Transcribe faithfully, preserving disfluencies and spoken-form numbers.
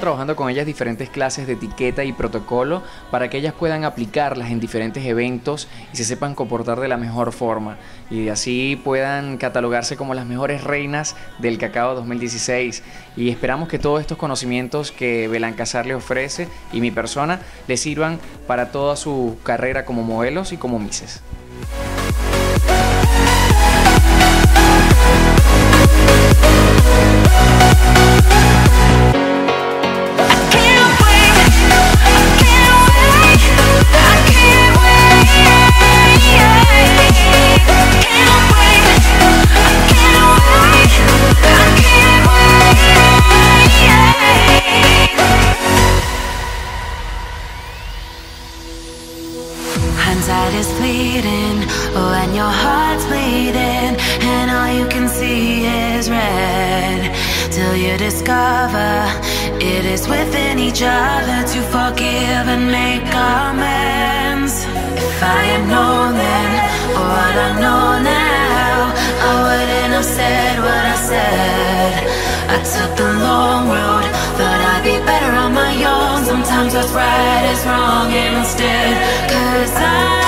trabajando con ellas diferentes clases de etiqueta y protocolo para que ellas puedan aplicarlas en diferentes eventos y se sepan comportar de la mejor forma y así puedan catalogarse como las mejores reinas del cacao dos mil dieciséis. Y esperamos que todos estos conocimientos que Belankazar le ofrece y mi persona les sirvan para toda su carrera como modelos y como misses. Hindsight is fleeting when your heart's bleeding and all you can see is red, till you discover it is within each other to forgive and make amends. If I had known then or what I know now, I wouldn't have said what I said. I took the long road, thought I'd be better on my own. Sometimes what's right is wrong instead, 'cause I